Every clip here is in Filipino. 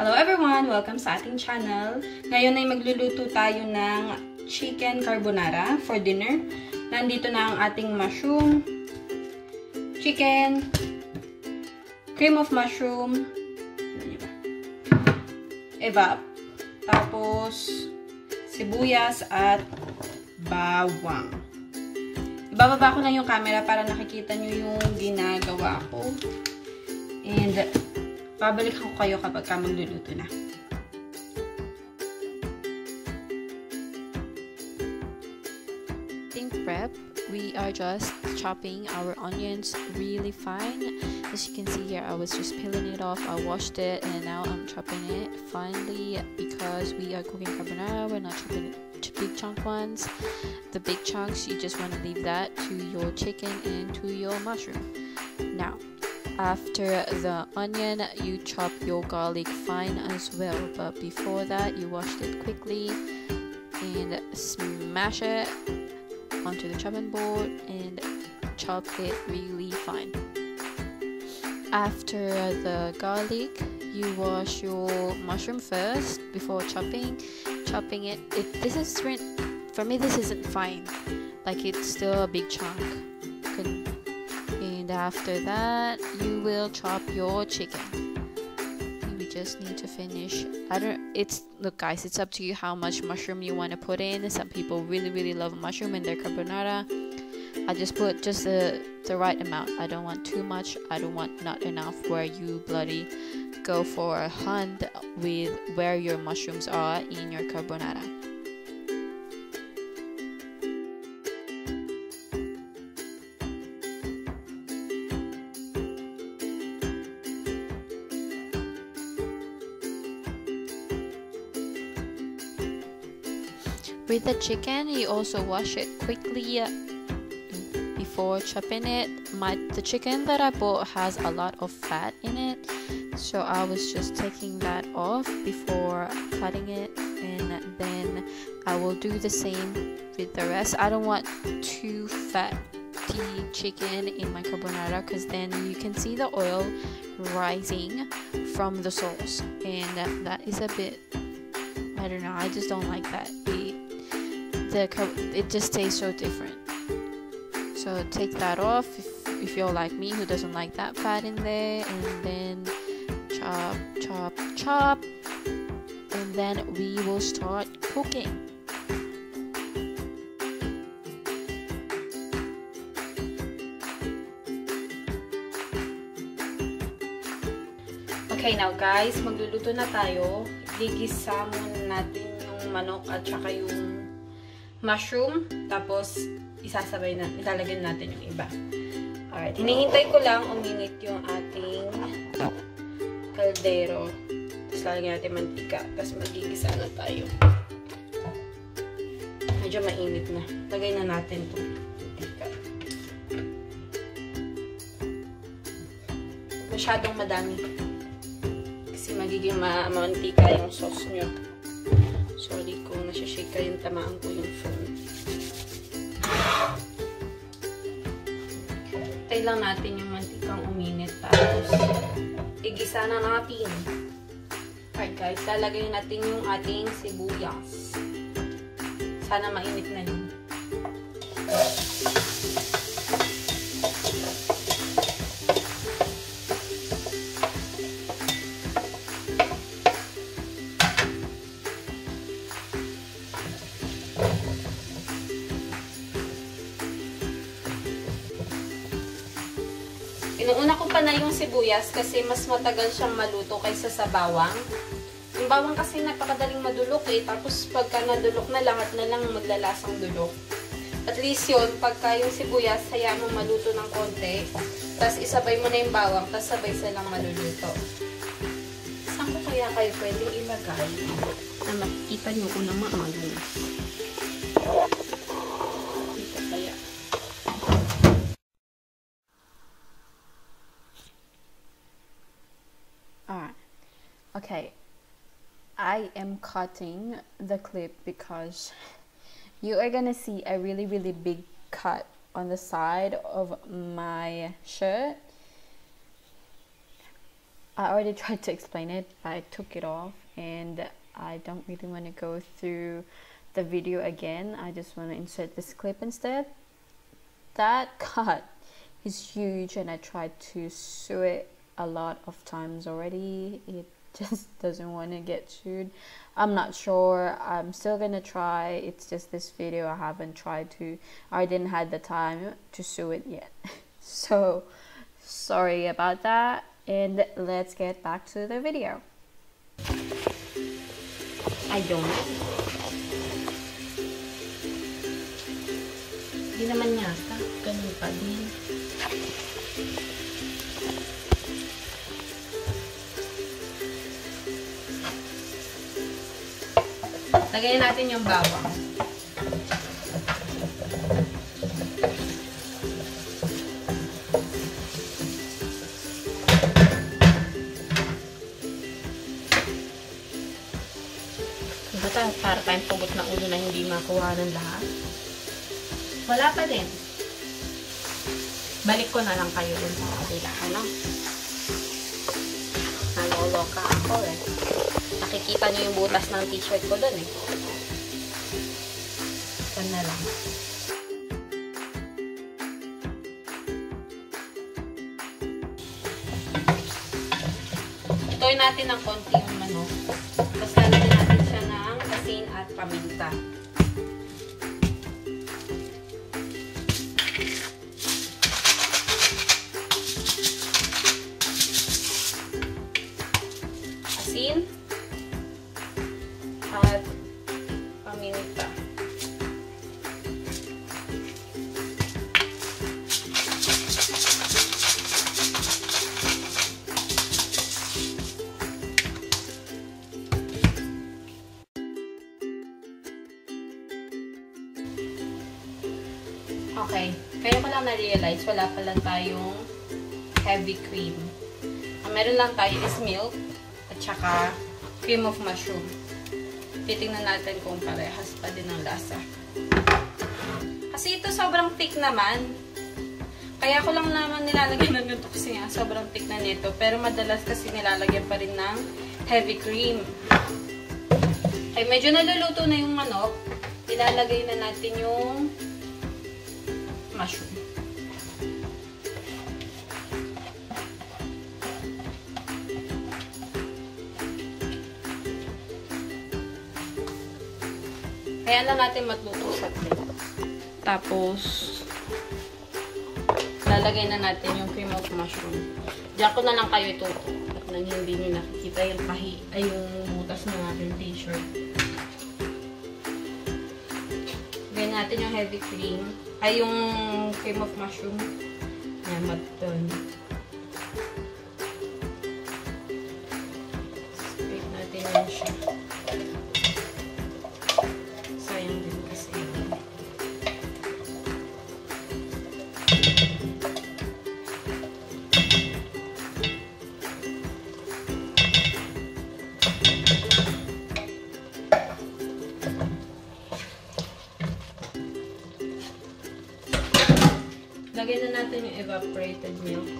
Hello everyone! Welcome sa ating channel. Ngayon ay magluluto tayo ng chicken carbonara for dinner. Nandito na ang ating mushroom, chicken, cream of mushroom, evap, tapos sibuyas at bawang. Ibababa ko na yung camera para nakikita nyo yung ginagawa ko. And babalik ako kayo kapag magluluto na. In prep, we are just chopping our onions really fine. As you can see here, I was just peeling it off. I washed it and now I'm chopping it finely because we are cooking carbonara. We're not chopping big chunk ones. The big chunks, you just want to leave that to your chicken and to your mushroom. Now, after the onion, you chop your garlic fine as well, but before that you wash it quickly and smash it onto the chopping board and chop it really fine. After the garlic, you wash your mushroom first before chopping it. This is, for me, this isn't fine, like it's still a big chunk. And after that, you will chop your chicken. We just need to finish. Look guys, it's up to you how much mushroom you want to put in. Some people really love mushroom in their carbonara. I just put just the right amount. I don't want too much, I don't want not enough where you bloody go for a hunt with where your mushrooms are in your carbonara. With the chicken, you also wash it quickly before chopping it. The chicken that I bought has a lot of fat in it, so I was just taking that off before cutting it, and then I will do the same with the rest. I don't want too fatty chicken in my carbonara because then you can see the oil rising from the sauce, and that is a bit, I don't know, I just don't like that. It just tastes so different. So take that off if you're like me who doesn't like that fat in there, and then chop, and then we will start cooking. Okay, now guys, magluluto na tayo. Igisa muna natin yung manok at saka yung mushroom, tapos isasabay na, ilalagay natin yung iba. Alright, hinihintay ko lang uminit yung ating kaldero. Tapos lalagyan natin mantika, tapos magigisa na tayo. Medyo mainit na. Lagay na natin itong mantika. Masyadong madami. Kasi magiging mantika yung sauce nyo. Sorry kung nasi-shake kayo, tamaan ko yung phone. Tayo lang natin yung mantikang uminit, tapos igisa na natin. Alright guys, lalagay natin yung ating sibuyas. Sana mainit na yun. Inuuna ko pa na yung sibuyas kasi mas matagal siyang maluto kaysa sa bawang. Yung bawang kasi napakadaling madulok eh. Tapos pagka nadulok na lahat na lang maglalasang dulok. At least yun, pagka yung sibuyas, hayaan mo maluto ng konti. Tapos isabay mo na yung bawang, tapos sabay silang maluluto. Saan ko kaya kayo pwedeng ilagay na makikita nyo ko na maangas? Okay, I am cutting the clip because you are gonna see a really big cut on the side of my shirt. I already tried to explain it. I took it off and I don't really want to go through the video again. I just want to insert this clip instead. That cut is huge and I tried to sew it a lot of times already. It just doesn't want to get sewed. I'm not sure. I'm still gonna try. It's just this video I haven't tried to. I didn't have the time to sew it yet. So sorry about that. And let's get back to the video. I don't. Di naman yata. Ganun pa din. Lagayin natin yung bawang. Bata, para tayong pugot na ulo na hindi makuha ng lahat. Wala pa din. Balik ko na lang kayo dun sa kabila. Ano? Naloloka ako eh. Nakikita niyo yung butas ng t-shirt ko doon eh. Ito na lang. Tutuin natin ng konti yung manok. Tapos lalagyan natin siya ng asin at paminta. Asin at paminta. Okay. Kaya ko lang na-realize, wala pala tayong heavy cream. Ang meron lang tayo is milk at saka cream of mushroom. Titingnan natin kung parehas pa din ang lasa. Kasi ito sobrang thick naman. Kaya ko lang naman nilalagyan ng ganito kasi nga sobrang thick na nito. Pero madalas kasi nilalagyan pa rin ng heavy cream. Ay, medyo naluluto na yung manok. Ilalagay na natin yung mushroom. Kaya lang natin matluto sa plate. Tapos, lalagay na natin yung cream of mushroom. Diyan ko na lang kayo ituto. At nang hindi nyo nakikita yung pahi, ay yung butas ng ating t-shirt. Lagay natin yung heavy cream. Ay, yung cream of mushroom. Ayan, matun. Split natin yun siya. Lagyan na natin yung evaporated milk.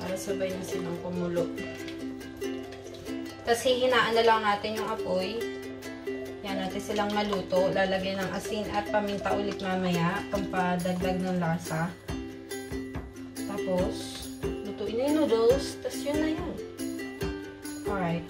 Para sabay na silang kumulo. Tapos hihinaan na lang natin yung apoy. Yan, natin silang maluto. Lalagyan ng asin at paminta ulit mamaya. Pampadagdag ng lasa. Tapos, lutuin na yung noodles. Tapos yun na yun. Alright.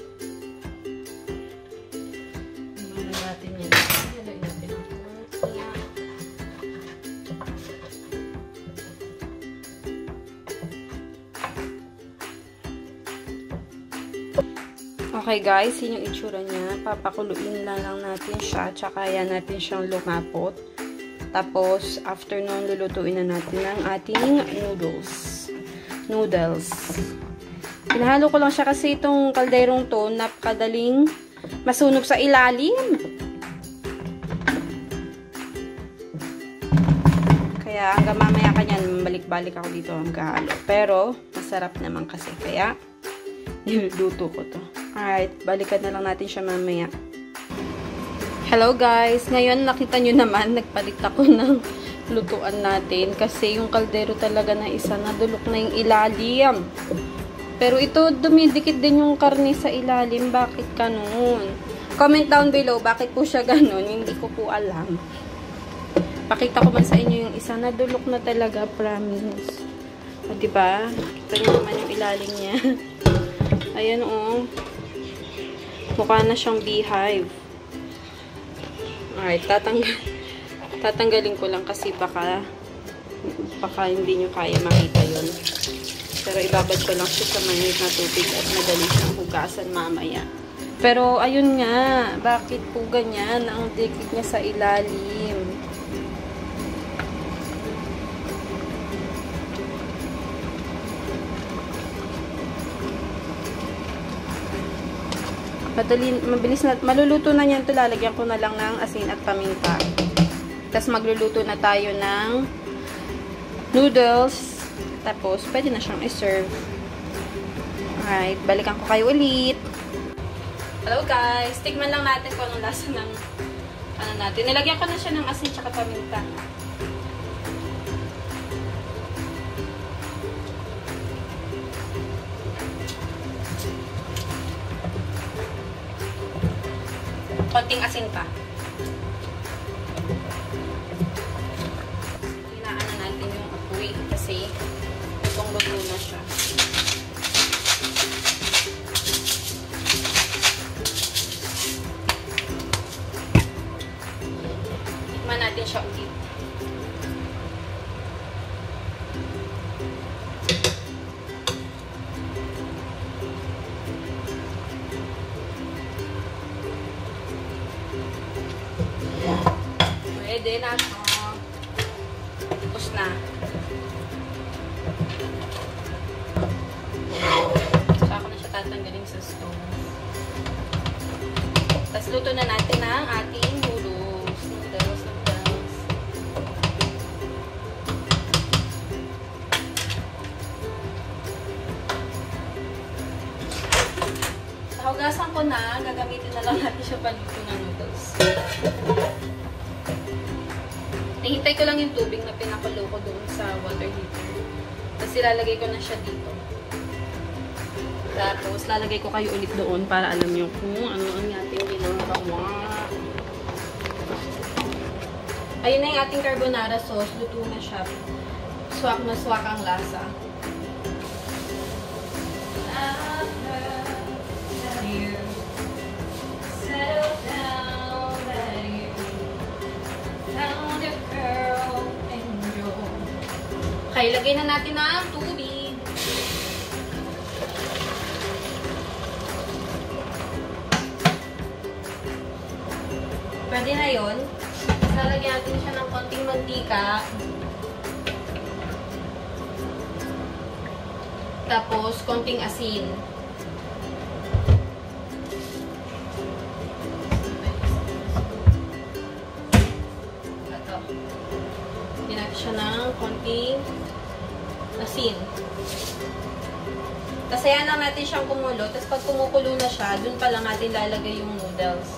Okay guys, yun yung itsura niya. Papakuluin lang natin siya. Tsaka yan natin siyang lumapot. Tapos, after nun, lulutuin na natin ang ating noodles. Pinahalo ko lang siya kasi itong kalderong to, napakadaling masunog sa ilalim. Kaya hanggang mamaya kanyan, balik-balik ako dito ang kahalo. Pero, masarap naman kasi. Kaya, niluluto ko to. Alright, balikan na lang natin siya mamaya. Hello guys! Ngayon, nakita nyo naman, nagpalit ako ng lutuan natin kasi yung kaldero talaga na isa nadulok na yung ilalim. Pero ito dumidikit din yung karne sa ilalim. Bakit ganun? Comment down below bakit po siya ganun. Hindi ko po alam. Pakita ko man sa inyo yung isa nadulok na talaga, promise. O diba? Kita nyo naman yung ilalim niya. Ayan o. Mukha na siyang beehive. Alright, tatanggalin ko lang kasi baka hindi nyo kaya makita yun. Pero ibabad ko lang siya sa mainit na tubig at madali siyang hugasan mamaya. Pero ayun nga, bakit po ganyan ang dikit niya sa ilalim? Mabilis na, maluluto na niyan ito. Lalagyan ko na lang ng asin at paminta. Tapos magluluto na tayo ng noodles. Tapos, pwede na siyang i-serve. Alright, balikan ko kayo ulit. Hello guys! Tikman lang natin kung anong lasa ng ano natin. Nilagyan ko na siya ng asin at paminta. Konting asin pa. Inaano natin yung apoy kasi luto na siya. Tikman natin siya ulit. Pwede na ito. Tapos na. So, ako na siya tatanggalin sa stove. Tapos, luto na natin ang ating noodles. Noodles. Sa hugasan ko na, gagamitin na lang natin siya paluto ng noodles. Nihintay ko lang yung tubig na pinakulo ko doon sa water heater. Tapos ilalagay ko na siya dito. Tapos lalagay ko kayo ulit doon para alam nyo kung ano ang ating ginagawa. Ayun na yung ating carbonara sauce. Luto na siya. Swak na swak ang lasa. Okay, ilagay na natin ang tubig. Pwede na yun. Lalagyan natin siya ng konting mantika. Tapos, konting asin. Ito. Lagyan natin siya ng konting asin. Tapos ayan lang natin siyang kumulo. Tapos pag kumukulo na siya, dun pa lang natin lalagay yung noodles.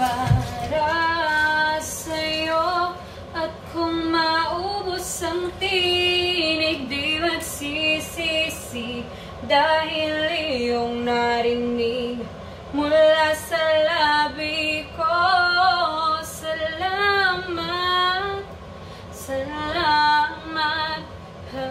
Para sa'yo at kung maubos ang tinig, di magsisisi dahil iyong narinig mula sa labi ko. Salamat, salamat ka.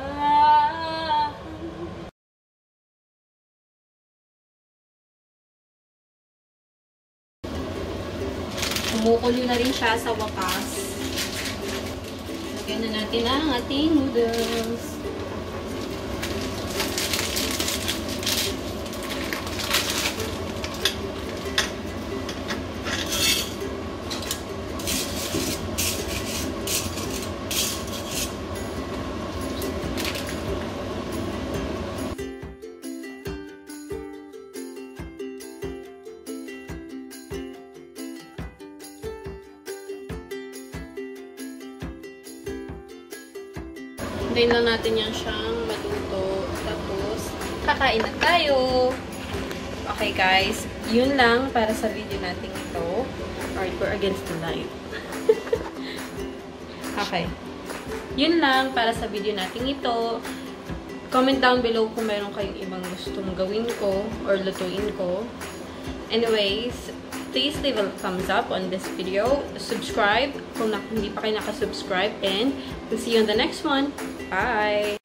Kumukulo na rin siya sa wakas. Lagyan na natin ang ating noodles. Hintayin lang natin yan siyang maluto. Tapos, kakain na tayo! Okay guys, yun lang para sa video natin ito. Alright, we're against the light. Okay. Yun lang para sa video natin ito. Comment down below kung meron kayong ibang gustong gawin ko or lutuin ko. Anyways, please leave a thumbs up on this video. Subscribe kung hindi pa kayo nakasubscribe. And we'll see you on the next one. Bye!